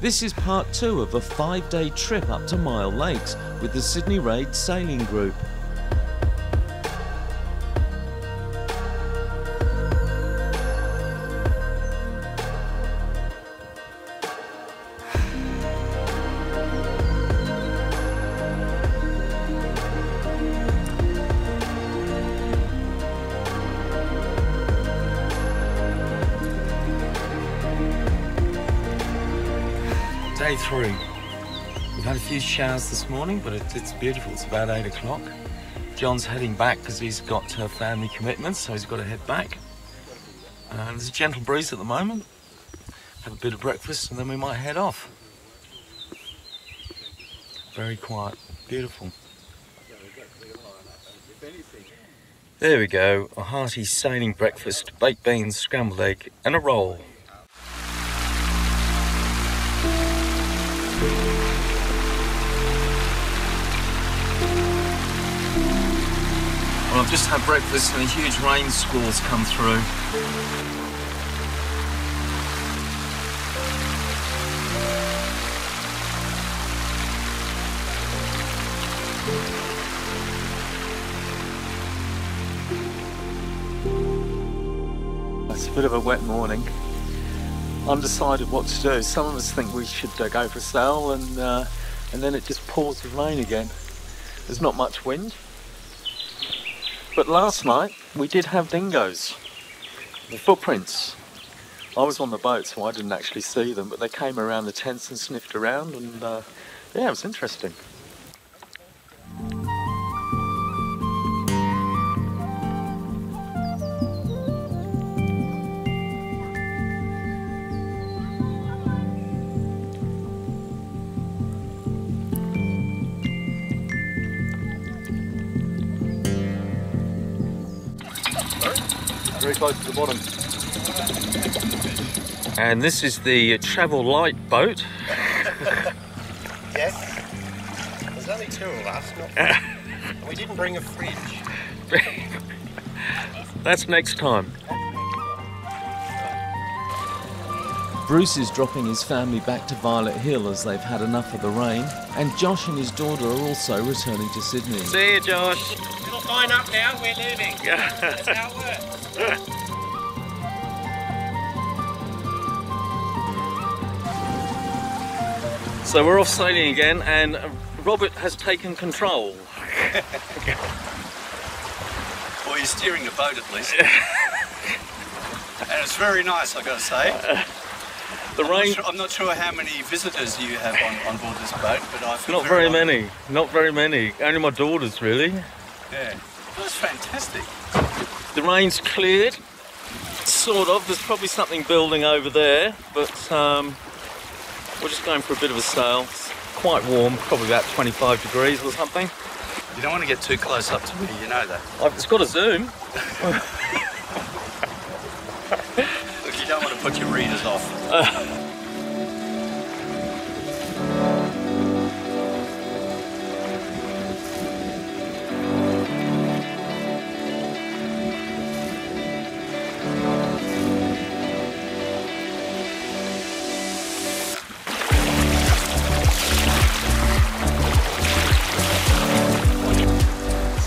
This is part two of a 5-day trip up to Myall Lakes with the Sydney Raid Sailing Group. Day three. We've had a few showers this morning, but it's beautiful. It's about 8 o'clock. John's heading back because he's got family commitments, so he's got to head back. There's a gentle breeze at the moment. Have a bit of breakfast and then we might head off. Very quiet, beautiful. There we go, a hearty sailing breakfast, baked beans, scrambled egg and a roll. Well, I've just had breakfast and a huge rain squall's come through. It's a bit of a wet morning. Undecided what to do. Some of us think we should go for a sail and then it just pours with rain again. There's not much wind. But last night, we did have dingoes, the footprints. I was on the boat, so I didn't actually see them, but they came around the tents and sniffed around, and yeah, it was interesting. Very close to the bottom. And this is the travel light boat. Yes. There's only two of us. And we didn't bring a fridge. That's next time. Bruce is dropping his family back to Violet Hill as they've had enough of the rain. And Josh and his daughter are also returning to Sydney. See you, Josh. It'll line up now, we're moving. That's how it works. So we're off sailing again and Robert has taken control. Well, you're steering the boat at least. And it's very nice, I've got to say. I'm not sure how many visitors you have on board this boat, but I feel not very many. Only my daughters, really. Yeah, that's fantastic. The rain's cleared, sort of. There's probably something building over there, but we're just going for a bit of a sail. It's quite warm, probably about 25 degrees or something. You don't want to get too close up to me, you know that. It's got a zoom. Look, you don't want to put your readers off.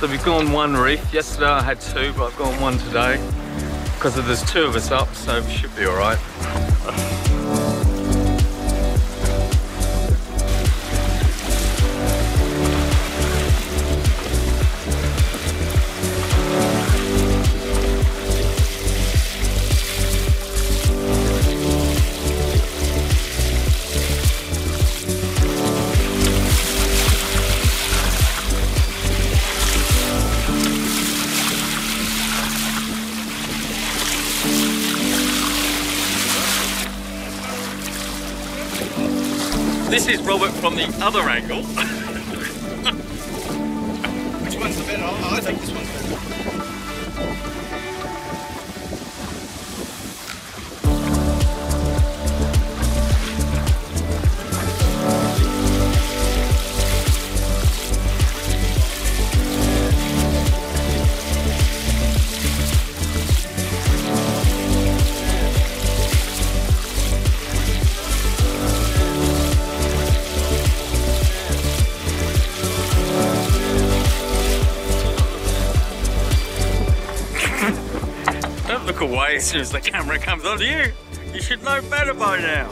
So we've gone one reef. Yesterday I had two, but I've gone one today because there's two of us up, so we should be all right. This is Robert from the other angle. Which one's the better? Oh, I think this one's better. Don't look away as soon as the camera comes on to you. You should know better by now.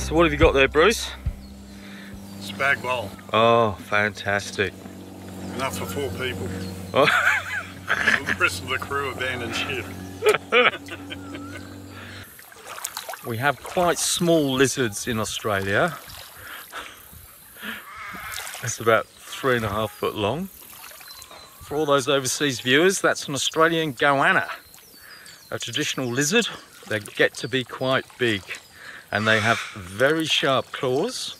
So what have you got there, Bruce? Spag bowl. Oh, fantastic. Enough for four people. Oh. The rest of the crew abandoned ship. We have quite small lizards in Australia. That's about 3.5 foot long. For all those overseas viewers, that's an Australian goanna, a traditional lizard. They get to be quite big. And they have very sharp claws,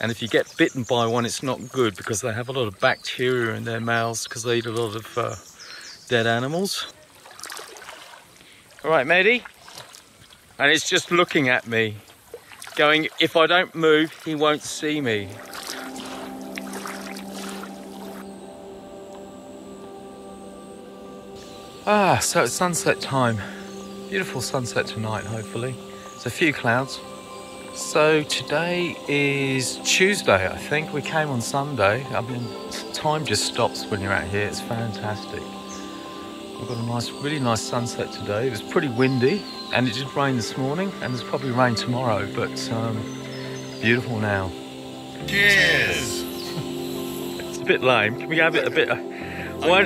and if you get bitten by one it's not good because they have a lot of bacteria in their mouths because they eat a lot of dead animals. Alright, matey, and it's just looking at me going, if I don't move he won't see me. Ah, so it's sunset time. Beautiful sunset tonight, hopefully. A few clouds. So today is Tuesday, I think. We came on Sunday. I mean, time just stops when you're out here. It's fantastic. We've got a nice, really nice sunset today. It was pretty windy and it did rain this morning, and there's probably rain tomorrow, but beautiful now. Cheers. It's a bit lame. Can we have it a bit? With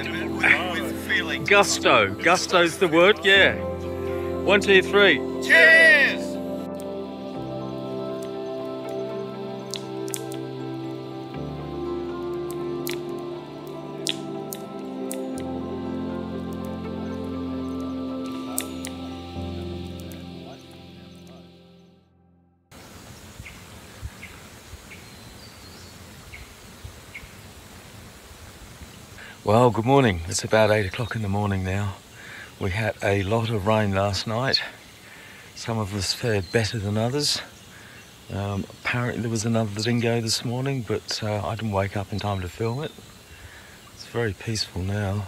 gusto. Gusto's the word. Yeah. 1, 2, 3. Cheers. Well, good morning. It's about 8 o'clock in the morning now. We had a lot of rain last night. Some of us fared better than others. Apparently there was another that didn't go this morning, but I didn't wake up in time to film it. It's very peaceful now.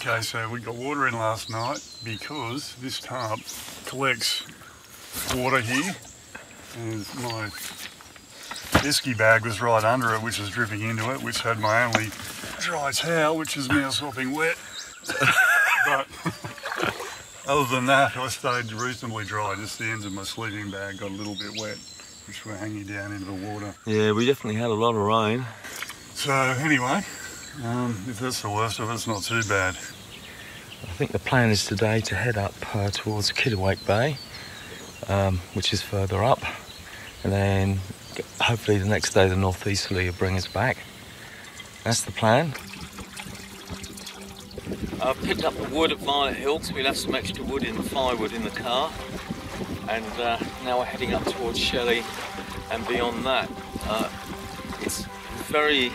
Okay, so we got water in last night because this tarp collects water here. And my esky bag was right under it, which was dripping into it, which had my only dry towel, which is now sopping wet. But other than that, I stayed reasonably dry. Just the ends of my sleeping bag got a little bit wet, which were hanging down into the water. Yeah, we definitely had a lot of rain. So anyway, if that's the worst of it, it's not too bad. I think the plan is today to head up towards Kidawake Bay, which is further up, and then hopefully the next day the northeasterly will bring us back. That's the plan. I've picked up the wood at Violet Hill because we left some extra wood in the firewood in the car, and now we're heading up towards Shelley and beyond that. It's very,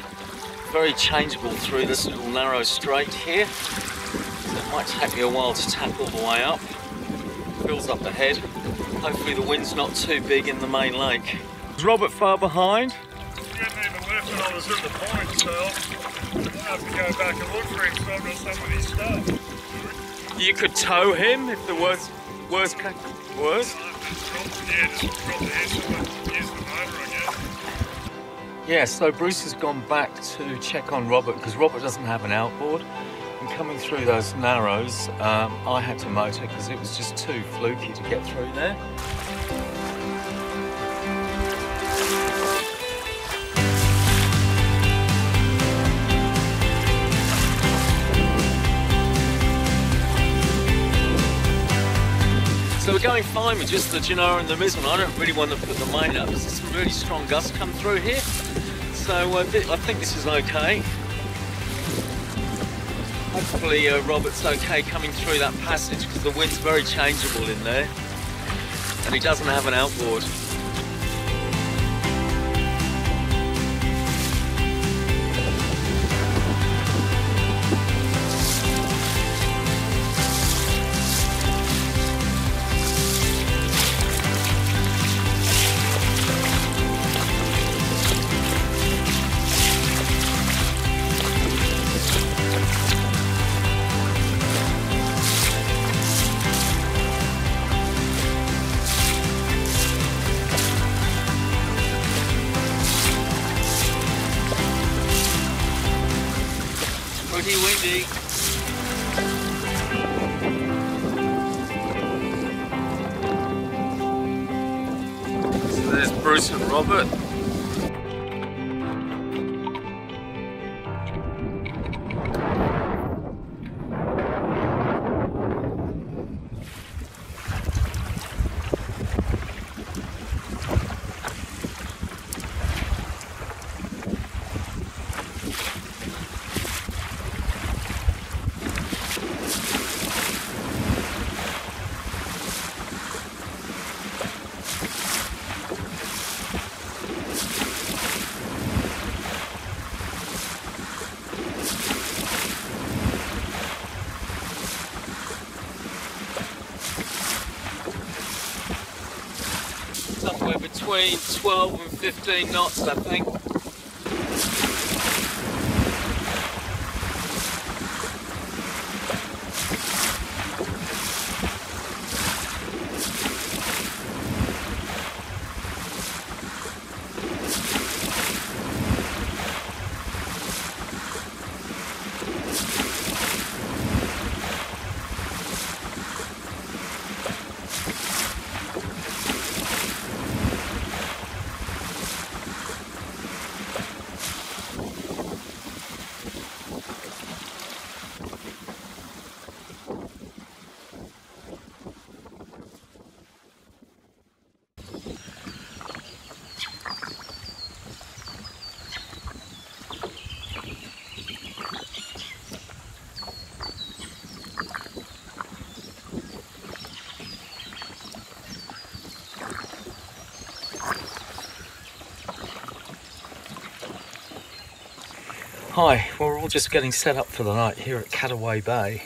very changeable through this little narrow strait here, so it might take me a while to tap all the way up. Fills up ahead. Hopefully the wind's not too big in the main lake. Is Robert far behind? I was at the point, so I have to go back and look for him, so I've got some of his stuff. You could tow him if the worst case was? Yeah, just drop the handle and use the motor, I guess. Yeah, so Bruce has gone back to check on Robert, because Robert doesn't have an outboard. And coming through those narrows, I had to motor because it was just too fluky to get through there. So we're going fine with just the Genoa and the Mizzen. I don't really want to put the main up because there's some really strong gusts come through here. So I think this is okay. Hopefully Robert's okay coming through that passage because the wind's very changeable in there and he doesn't have an outboard. Somewhere between 12 and 15 knots, I think. Hi, well, we're all just getting set up for the night here at Kataway Bay,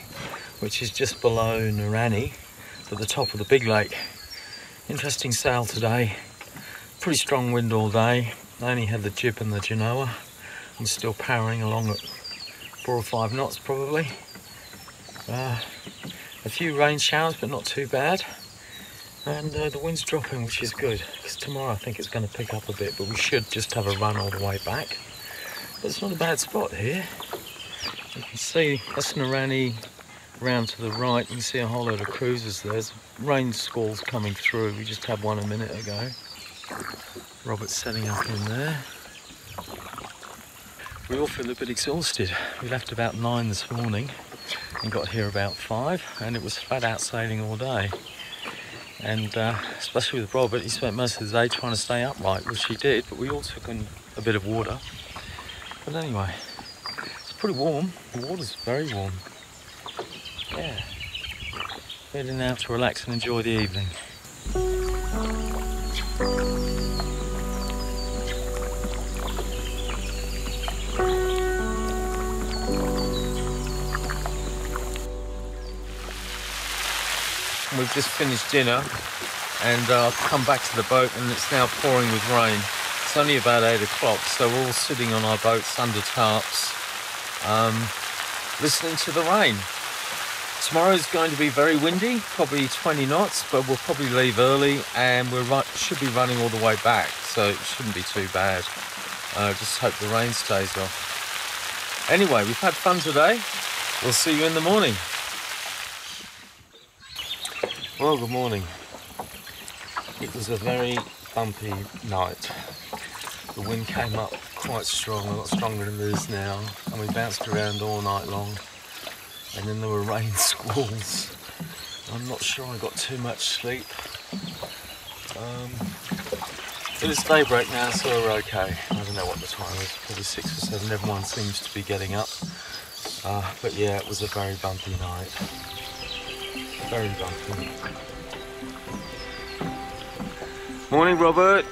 which is just below Neranie, at the top of the big lake. Interesting sail today, pretty strong wind all day. I only had the jib and the Genoa. I'm still powering along at 4 or 5 knots probably. A few rain showers, but not too bad. And the wind's dropping, which is good, because tomorrow I think it's going to pick up a bit, but we should just have a run all the way back. It's not a bad spot here. You can see Usnarani round to the right. You can see a whole load of cruisers there. There's rain squalls coming through. We just had one a minute ago. Robert's setting up in there. We all feel a bit exhausted. We left about 9 this morning and got here about 5, and it was flat out sailing all day. And especially with Robert, he spent most of the day trying to stay upright, which he did, but we all took in a bit of water. But anyway, it's pretty warm. The water's very warm. Yeah. Ready now to relax and enjoy the evening. We've just finished dinner and I've come back to the boat and it's now pouring with rain. It's only about 8 o'clock, so we're all sitting on our boats under tarps, listening to the rain. Tomorrow's going to be very windy, probably 20 knots, but we'll probably leave early, and we should be running all the way back, so it shouldn't be too bad. Just hope the rain stays off. Anyway, we've had fun today. We'll see you in the morning. Well, good morning. It was a very bumpy night. The wind came up quite strong, a lot stronger than it is now, and we bounced around all night long. And then there were rain squalls. I'm not sure I got too much sleep. It is daybreak now, so we're okay. I don't know what the time is, probably 6 or 7. Everyone seems to be getting up. But yeah, it was a very bumpy night. Very bumpy. Morning, Robert.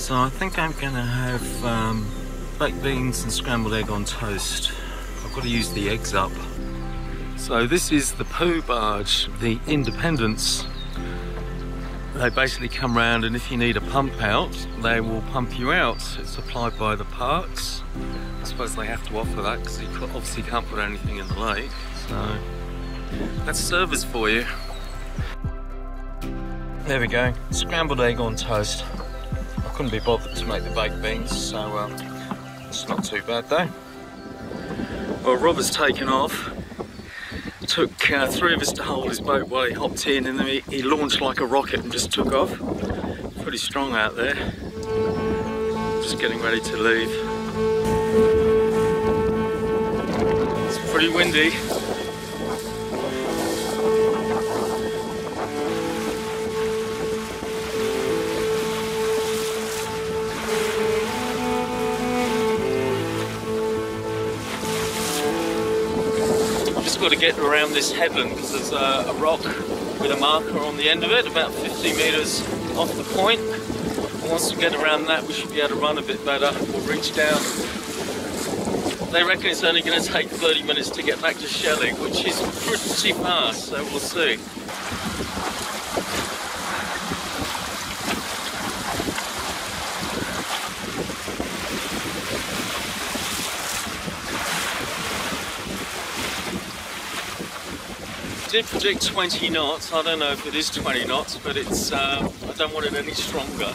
So I think I'm gonna have baked beans and scrambled egg on toast. I've got to use the eggs up. So this is the poo barge, the Independence. They basically come round, and if you need a pump out, they will pump you out. It's supplied by the parks. I suppose they have to offer that because you obviously can't put anything in the lake. So that's service for you. There we go, scrambled egg on toast. Couldn't be bothered to make the baked beans, so it's not too bad though. Well, Rob has taken off. It took 3 of us to hold his boat while he hopped in, and then he launched like a rocket and just took off. Pretty strong out there. Just getting ready to leave. It's pretty windy. Got to get around this headland because there's a rock with a marker on the end of it, about 50 metres off the point. And once we get around that, we should be able to run a bit better. We'll reach down. They reckon it's only going to take 30 minutes to get back to Shelley, which is pretty fast, so we'll see. I did predict 20 knots. I don't know if it is 20 knots, but it's I don't want it any stronger.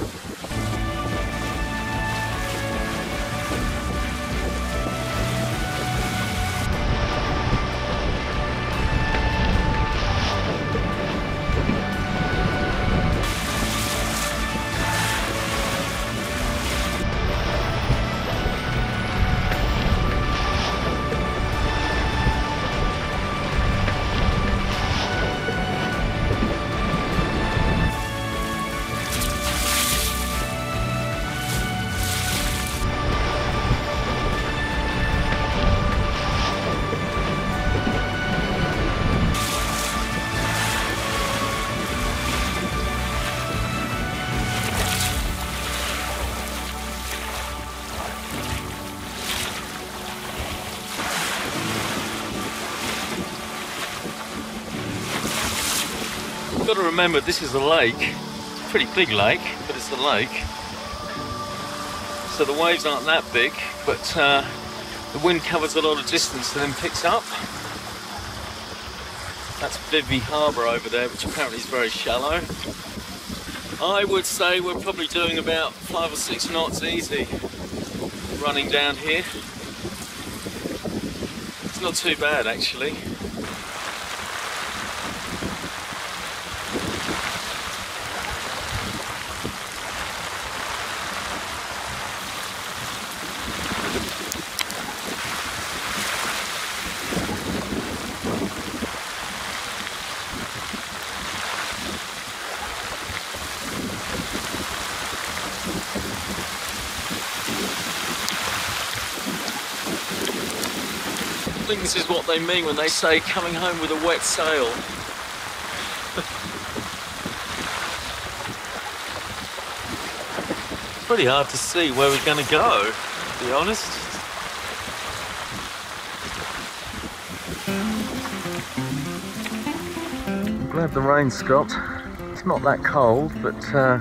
You've got to remember, this is a lake. It's a pretty big lake, but it's a lake. So the waves aren't that big, but the wind covers a lot of distance and then picks up. That's Bibby Harbour over there, which apparently is very shallow. I would say we're probably doing about 5 or 6 knots easy running down here. It's not too bad actually. I think this is what they mean when they say coming home with a wet sail. It's pretty hard to see where we're going to go, to be honest. I'm glad the rain stopped. It's not that cold, but I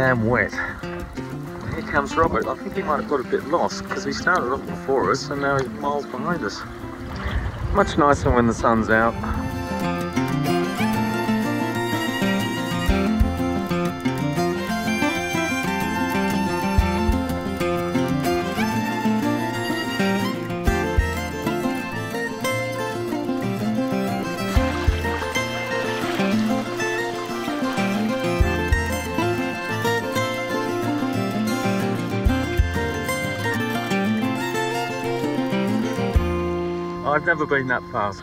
am wet. Here comes Robert. I think he might have got a bit lost because he started off before us and now he's miles behind us. Much nicer when the sun's out. I've never been that fast.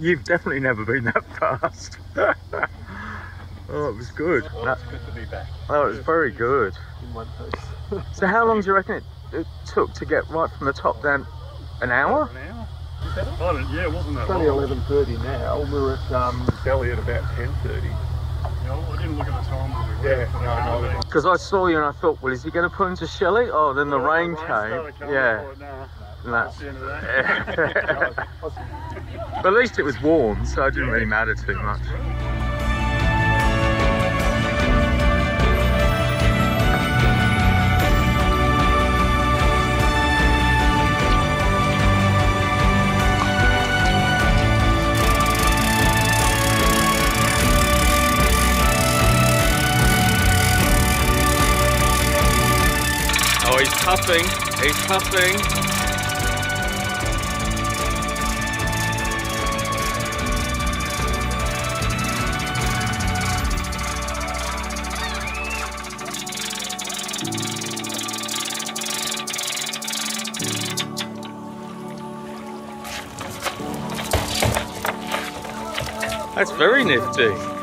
You've definitely never been that fast. Oh, it was good. Well, it's good to be back. Oh, it was very good. In one place. So how long do you reckon it took to get right from the top down? An hour? An hour? Is that it? Yeah, it wasn't that long. It's only 11:30 now. We were at Delhi at about 10:30. I didn't look at the time when we were. Yeah, because I saw you and I thought, well, is he going to put into Shelley? Oh, then the rain came. Yeah. Nah. But at least it was warm, so it didn't really matter too much. Oh, he's puffing, he's puffing. That's very nifty.